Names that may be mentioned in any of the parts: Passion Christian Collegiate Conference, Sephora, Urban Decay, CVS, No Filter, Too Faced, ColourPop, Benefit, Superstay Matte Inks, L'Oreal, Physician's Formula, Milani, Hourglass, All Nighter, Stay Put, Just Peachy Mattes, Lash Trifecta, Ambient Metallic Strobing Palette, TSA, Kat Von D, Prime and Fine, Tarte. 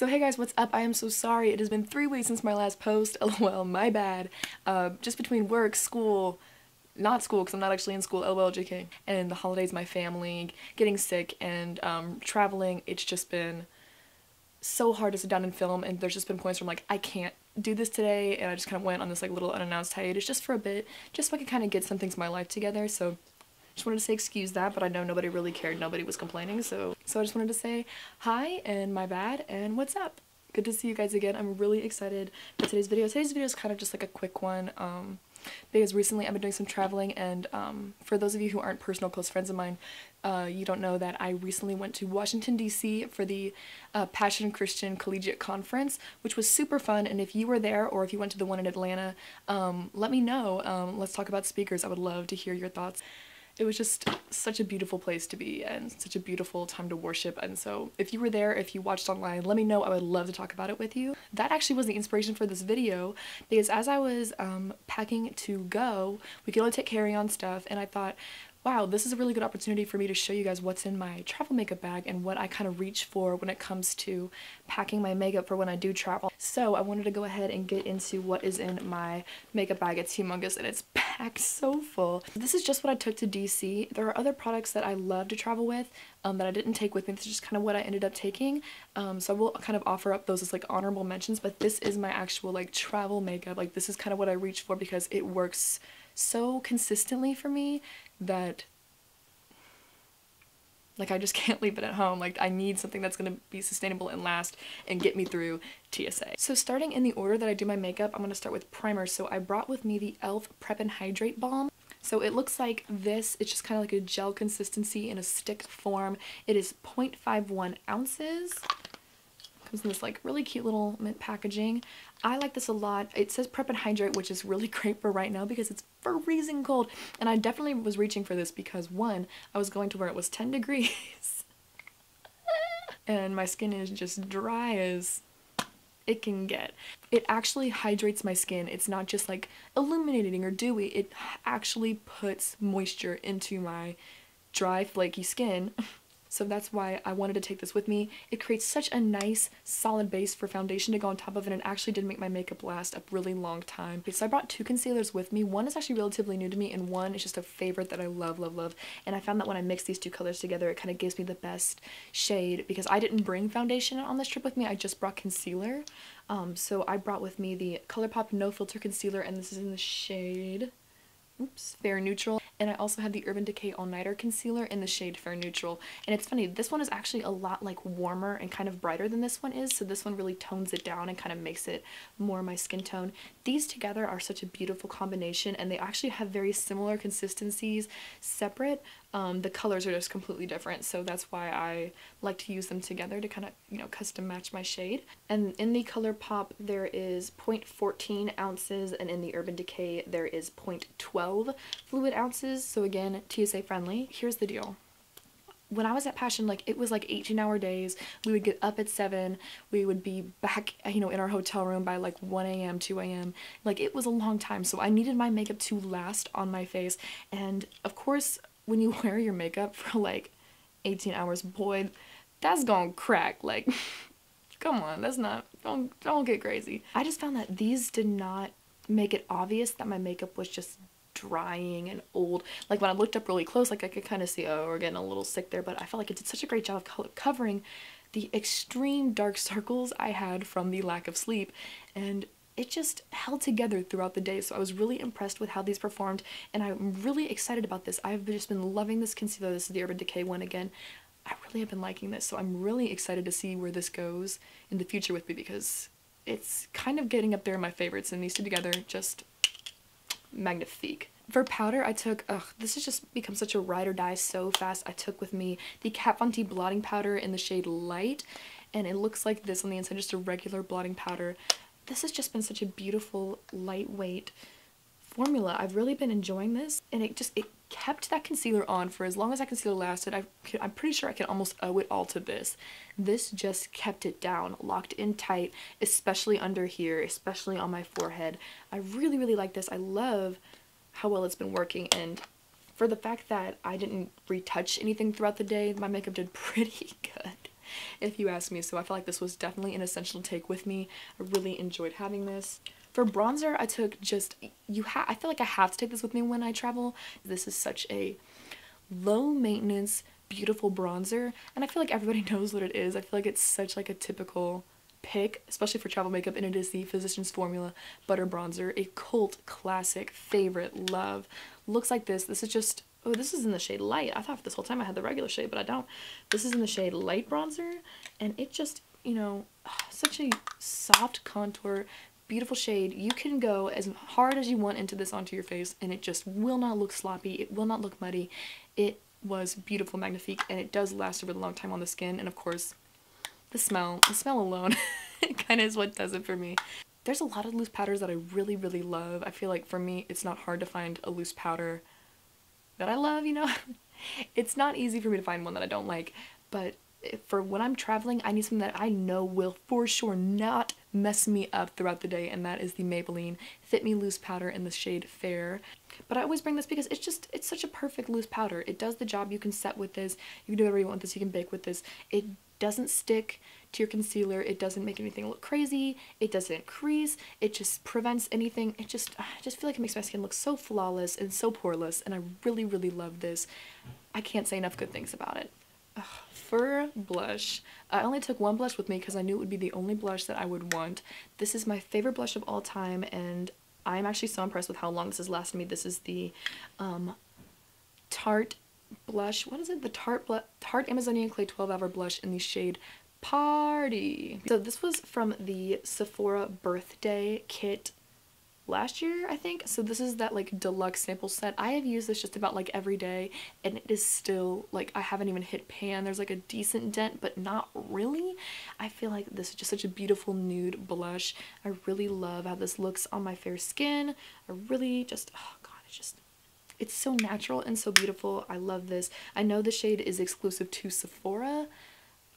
So hey guys, what's up? I am so sorry. It has been 3 weeks since my last post. LOL, my bad. Just between work, school, not school because I'm not actually in school, LOL, JK, and the holidays, my family, getting sick, and traveling, it's just been so hard to sit down and film, and there's just been points where I'm like, I can't do this today, and I just kind of went on this like little unannounced hiatus just for a bit, just so I could kind of get some things in my life together, so just wanted to say excuse that, but I know nobody really cared, nobody was complaining, so I just wanted to say hi, and my bad, and what's up? Good to see you guys again. I'm really excited for today's video. Today's video is kind of just like a quick one, because recently I've been doing some traveling, and for those of you who aren't personal close friends of mine, you don't know that I recently went to Washington DC for the Passion Christian Collegiate Conference, which was super fun, and if you were there or if you went to the one in Atlanta, let me know. Let's talk about speakers. I would love to hear your thoughts. It was just such a beautiful place to be and such a beautiful time to worship, and so if you were there, if you watched online, let me know. I would love to talk about it with you. That actually was the inspiration for this video, because as I was packing to go, we could only take carry-on stuff, and I thought, wow, this is a really good opportunity for me to show you guys what's in my travel makeup bag and what I kind of reach for when it comes to packing my makeup for when I do travel. So I wanted to go ahead and get into what is in my makeup bag. It's humongous and it's packed so full. This is just what I took to DC. There are other products that I love to travel with that I didn't take with me. This is just kind of what I ended up taking. So I will kind of offer up those as like honorable mentions, but this is my actual like travel makeup. Like this is kind of what I reach for because it works so consistently for me that like I just can't leave it at home. Like I need something that's going to be sustainable and last and get me through TSA. So starting in the order that I do my makeup, I'm going to start with primer. So I brought with me the e.l.f. Prep and Hydrate Balm. So it looks like this. It's just kind of like a gel consistency in a stick form. It is 0.51 ounces. Comes in this like really cute little mint packaging. I like this a lot. It says prep and hydrate, which is really great for right now because it's freezing cold, and I definitely was reaching for this because one, I was going to where it was 10 degrees and my skin is just dry as it can get. It actually hydrates my skin. It's not just like illuminating or dewy. It actually puts moisture into my dry, flaky skin. So that's why I wanted to take this with me. It creates such a nice solid base for foundation to go on top of, and it actually did make my makeup last a really long time. Okay, so I brought two concealers with me. One is actually relatively new to me, and one is just a favorite that I love. And I found that when I mix these two colors together, it kind of gives me the best shade because I didn't bring foundation on this trip with me. I just brought concealer. So I brought with me the ColourPop No Filter Concealer, and this is in the shade Fair Neutral, and I also had the Urban Decay All Nighter Concealer in the shade Fair Neutral. And it's funny, this one is actually a lot like warmer and kind of brighter than this one is, so this one really tones it down and kind of makes it more my skin tone. These together are such a beautiful combination, and they actually have very similar consistencies separate. The colors are just completely different, so that's why I like to use them together to kind of, you know, custom match my shade. And in the ColourPop there is 0.14 ounces, and in the Urban Decay there is 0.12 fluid ounces, so again, TSA friendly. Here's the deal. When I was at Passion, like, it was like 18-hour days. We would get up at 7, we would be back, you know, in our hotel room by like 1 a.m., 2 a.m. Like, it was a long time, so I needed my makeup to last on my face, and of course, when you wear your makeup for like 18 hours, boy, that's gonna crack. Like, come on, that's not, don't get crazy. I just found that these did not make it obvious that my makeup was just drying and old. Like, when I looked up really close, like, I could kind of see, oh, we're getting a little sick there, but I felt like it did such a great job of covering the extreme dark circles I had from the lack of sleep, and it just held together throughout the day. So I was really impressed with how these performed, and I'm really excited about this. I've just been loving this concealer. This is the Urban Decay one again. I really have been liking this, so I'm really excited to see where this goes in the future with me, because it's kind of getting up there in my favorites, and these two together, just magnifique. For powder, I took, this has just become such a ride or die so fast. I took with me the Kat Von D blotting powder in the shade Light, and it looks like this on the inside, just a regular blotting powder. This has just been such a beautiful, lightweight formula. I've really been enjoying this, and it kept that concealer on for as long as that concealer lasted. I'm pretty sure I can almost owe it all to this. This just kept it down, locked in tight, especially under here, especially on my forehead. I really, really like this. I love how well it's been working, and for the fact that I didn't retouch anything throughout the day, my makeup did pretty good. if you ask me. So I feel like this was definitely an essential take with me. I really enjoyed having this. For bronzer, I took just, I feel like I have to take this with me when I travel. This is such a low maintenance, beautiful bronzer, and I feel like everybody knows what it is. I feel like it's such like a typical pick, especially for travel makeup, and it is the Physician's Formula Butter Bronzer, a cult classic, favorite, love. Looks like this. This is just, oh, this is in the shade light. I thought this whole time I had the regular shade, but I don't. This is in the shade light bronzer, and it just, you know, such a soft contour, beautiful shade. You can go as hard as you want into this onto your face, and it just will not look sloppy. It will not look muddy. It was beautiful, magnifique, and it does last a really long time on the skin, and of course, the smell alone kind of is what does it for me. There's a lot of loose powders that I really, really love. I feel like for me, it's not hard to find a loose powder that I love, you know? It's not easy for me to find one that I don't like, but for when I'm traveling, I need something that I know will for sure not mess me up throughout the day, and that is the Maybelline Fit Me Loose Powder in the shade Fair. But I always bring this because it's such a perfect loose powder. It does the job. You can set with this. You can do whatever you want with this. You can bake with this. It doesn't stick to your concealer. It doesn't make anything look crazy. It doesn't crease. It just prevents anything. I just feel like it makes my skin look so flawless and so poreless, and I really, really love this. I can't say enough good things about it. Ugh. For blush, I only took one blush with me because I knew it would be the only blush that I would want. This is my favorite blush of all time, and I'm actually so impressed with how long this has lasted me. This is the Tarte blush. What is it? The Tarte Amazonian Clay 12-Hour Blush in the shade Party. So this was from the Sephora birthday kit last year, I think. So this is that like deluxe sample set. I have used this just about like every day, and it is still like, I haven't even hit pan. There's like a decent dent, but not really. I feel like this is just such a beautiful nude blush. I really love how this looks on my fair skin. I really just, oh god, it's just, it's so natural and so beautiful. I love this. I know the shade is exclusive to Sephora.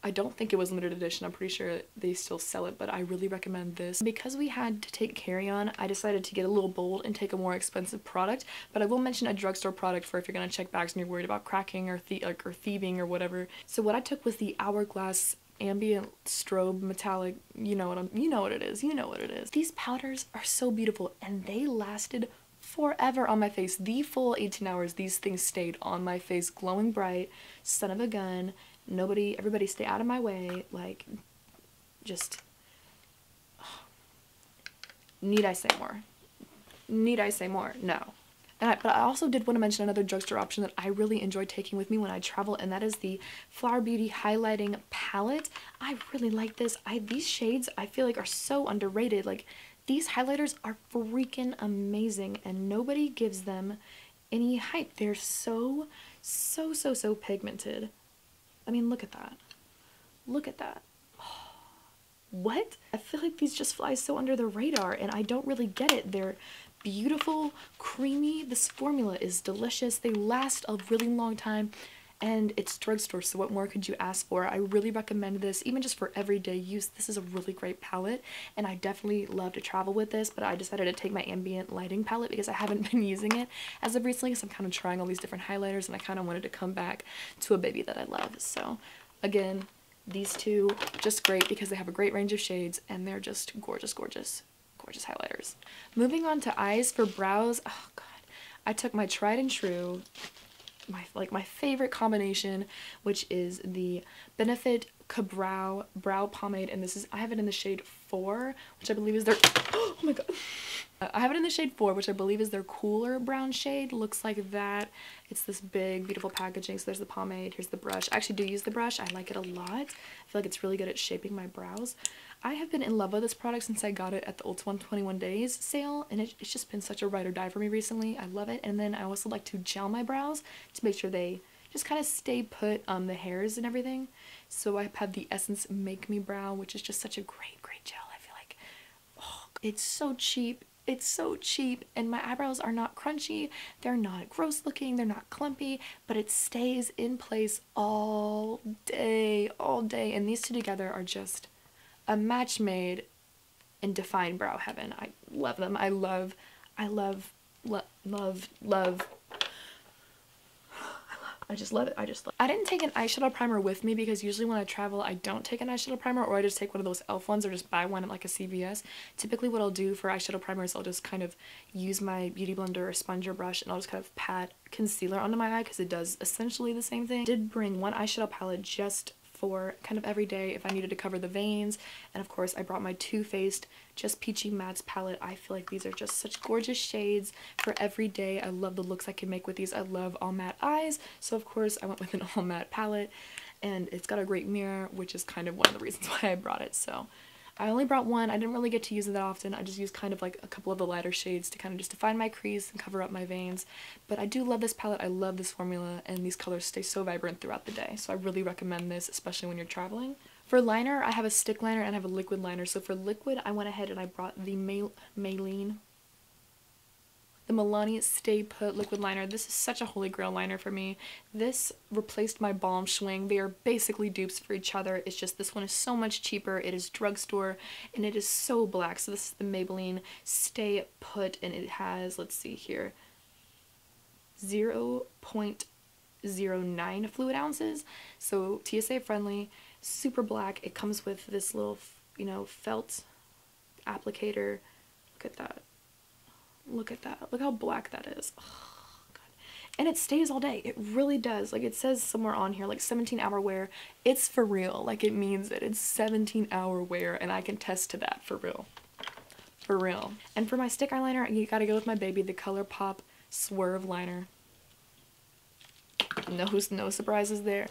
I don't think it was limited edition. I'm pretty sure they still sell it, but I really recommend this. Because we had to take carry-on, I decided to get a little bold and take a more expensive product, but I will mention a drugstore product for if you're gonna check bags and you're worried about cracking or thieving or whatever. So what I took was the Hourglass ambient strobe metallic, you know what it is. These powders are so beautiful, and they lasted forever on my face. The full 18 hours, these things stayed on my face, glowing bright, son of a gun. Everybody stay out of my way, like, just, oh. Need I say more? Need I say more? No. But I also did want to mention another drugstore option that I really enjoy taking with me when I travel, and that is the Flower Beauty Highlighting Palette. I really like this. These shades, I feel like, are so underrated. Like, these highlighters are freaking amazing, and nobody gives them any hype. They're so, so, so, so pigmented. I mean, look at that. Look at that. Oh, what? I feel like these just fly so under the radar, and I don't really get it. They're beautiful, creamy. This formula is delicious. They last a really long time, and it's drugstore, so what more could you ask for? I really recommend this, even just for everyday use. This is a really great palette, and I definitely love to travel with this, but I decided to take my ambient lighting palette because I haven't been using it as of recently, because I'm kind of trying all these different highlighters, and I kind of wanted to come back to a baby that I love. So again, these two, just great because they have a great range of shades, and they're just gorgeous, gorgeous, gorgeous highlighters. Moving on to eyes. For brows, oh god, I took my tried and true, my favorite combination, which is the Benefit Cabrow Brow Pomade, and this is, I have it in the shade 4, which I believe is their, oh my god, I have it in the shade 4, which I believe is their cooler brown shade. Looks like that. It's this big, beautiful packaging. So there's the pomade, here's the brush. I actually do use the brush. I like it a lot. I feel like it's really good at shaping my brows. I have been in love with this product since I got it at the Ulta 121 Days sale, and it's just been such a ride or die for me recently. I love it. And then I also like to gel my brows to make sure they just kind of stay put on the hairs and everything. So I have the Essence Make Me Brow, which is just such a great, great gel. I feel like, oh, it's so cheap. It's so cheap, and my eyebrows are not crunchy, they're not gross looking, they're not clumpy, but it stays in place all day, and these two together are just a match made in Define Brow Heaven. I love them. I love, love, love, love, I just love it. I didn't take an eyeshadow primer with me because usually when I travel, I don't take an eyeshadow primer, or I just take one of those e.l.f. ones, or just buy one at like a CVS. Typically what I'll do for eyeshadow primers, I'll just kind of use my beauty blender or sponge or brush, and I'll just kind of pat concealer onto my eye because it does essentially the same thing. I did bring one eyeshadow palette just for kind of every day if I needed to cover the veins. And of course I brought my Too Faced Just Peachy Mattes palette. I feel like these are just such gorgeous shades for every day. I love the looks I can make with these. I love all matte eyes, so of course I went with an all matte palette, and it's got a great mirror, which is kind of one of the reasons why I brought it. So I only brought one. I didn't really get to use it that often. I just used kind of like a couple of the lighter shades to kind of just define my crease and cover up my veins. But I do love this palette. I love this formula, and these colors stay so vibrant throughout the day. So I really recommend this, especially when you're traveling. For liner, I have a stick liner and I have a liquid liner. So for liquid, I went ahead and I brought the Milani Stay Put liquid liner. This is such a holy grail liner for me. This replaced my Balm Schwing. They are basically dupes for each other. It's just this one is so much cheaper. It is drugstore and it is so black. So this is the Maybelline Stay Put, and it has, let's see here, 0.09 fluid ounces. So TSA friendly, super black. It comes with this little, you know, felt applicator. Look at that. Look at that. Look how black that is. Oh, God. And it stays all day. It really does. Like, it says somewhere on here, like, 17-hour wear. It's for real. Like, it means that it's 17-hour wear, and I can attest to that for real. For real. And for my stick eyeliner, you gotta go with my baby, the ColourPop Swerve liner. No surprises there.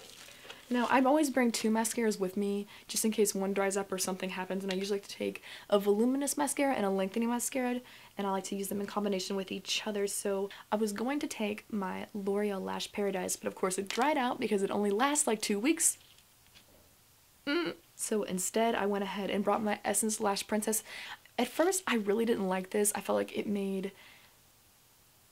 Now, I always bring two mascaras with me just in case one dries up or something happens, and I usually like to take a voluminous mascara and a lengthening mascara, and I like to use them in combination with each other. So I was going to take my L'Oreal Lash Paradise, but of course it dried out because it only lasts like 2 weeks. So instead, I went ahead and brought my Essence Lash Princess. At first, I really didn't like this. I felt like it made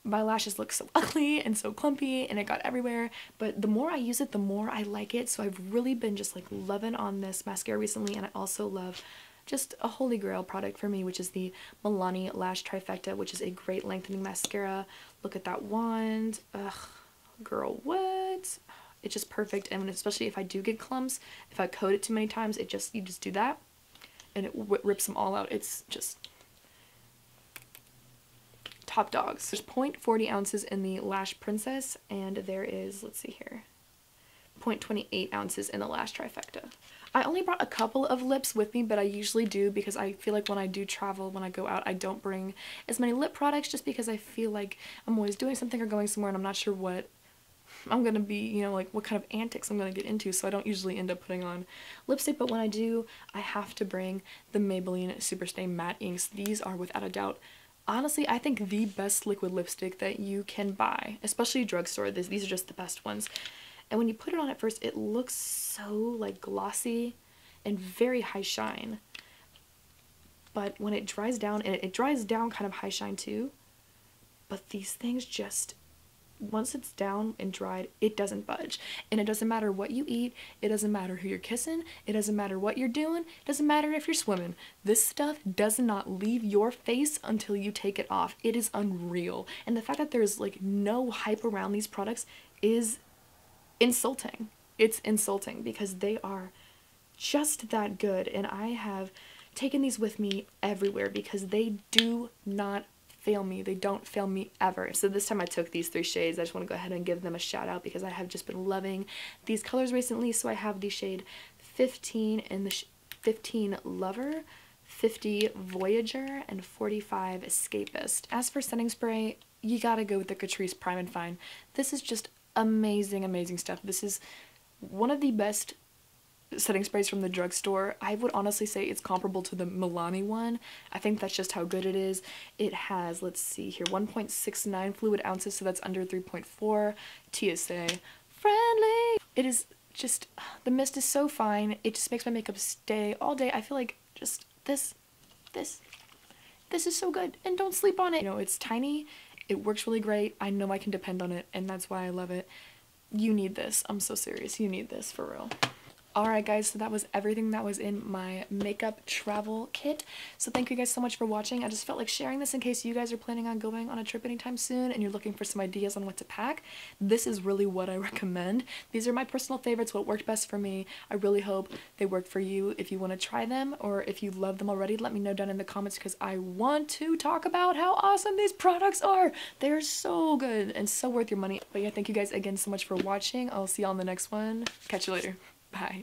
my lashes look so ugly and so clumpy, and it got everywhere, but the more I use it, the more I like it. So I've really been just like loving on this mascara recently, and I also love just a holy grail product for me, which is the Milani Lash Trifecta, which is a great lengthening mascara. Look at that wand. Ugh, girl, what? It's just perfect, and especially if I do get clumps, if I coat it too many times, it just, you just do that, and it rips them all out. It's just top dogs. There's 0.40 ounces in the Lash Princess, and there is, let's see here, 0.28 ounces in the Lash Trifecta. I only brought a couple of lips with me, but I usually do because I feel like when I do travel, when I go out, I don't bring as many lip products just because I feel like I'm always doing something or going somewhere, and I'm not sure what I'm gonna be, you know, like what kind of antics I'm gonna get into, so I don't usually end up putting on lipstick. But when I do, I have to bring the Maybelline Superstay Matte Inks. These are without a doubt, honestly, I think the best liquid lipstick that you can buy, especially drugstore. These are just the best ones. And when you put it on at first, it looks so like glossy and very high shine. But when it dries down, and it dries down kind of high shine too, but these things just, once it's down and dried, it doesn't budge. And it doesn't matter what you eat. It doesn't matter who you're kissing. It doesn't matter what you're doing. It doesn't matter if you're swimming. This stuff does not leave your face until you take it off. It is unreal. And the fact that there's like no hype around these products is insulting. It's insulting because they are just that good. And I have taken these with me everywhere because they do not fail me. They don't fail me ever. So this time I took these three shades. I just want to go ahead and give them a shout out because I have just been loving these colors recently. So I have the shade 15 and the 15 Lover, 50 Voyager, and 45 Escapist. As for setting spray, you gotta go with the Catrice Prime and Fine. This is just amazing, amazing stuff. This is one of the best setting sprays from the drugstore. I would honestly say it's comparable to the Milani one. I think that's just how good it is. It has, let's see here, 1.69 fluid ounces, so that's under 3.4. TSA friendly. It is just, the mist is so fine. It just makes my makeup stay all day. I feel like just this is so good, and don't sleep on it. You know, it's tiny. It works really great. I know I can depend on it, and that's why I love it. You need this. I'm so serious. You need this for real. Alright guys, so that was everything that was in my makeup travel kit. So thank you guys so much for watching. I just felt like sharing this in case you guys are planning on going on a trip anytime soon and you're looking for some ideas on what to pack. This is really what I recommend. These are my personal favorites, what worked best for me. I really hope they work for you. If you want to try them or if you love them already, let me know down in the comments because I want to talk about how awesome these products are. They're so good and so worth your money. But yeah, thank you guys again so much for watching. I'll see y'all in the next one. Catch you later. Bye.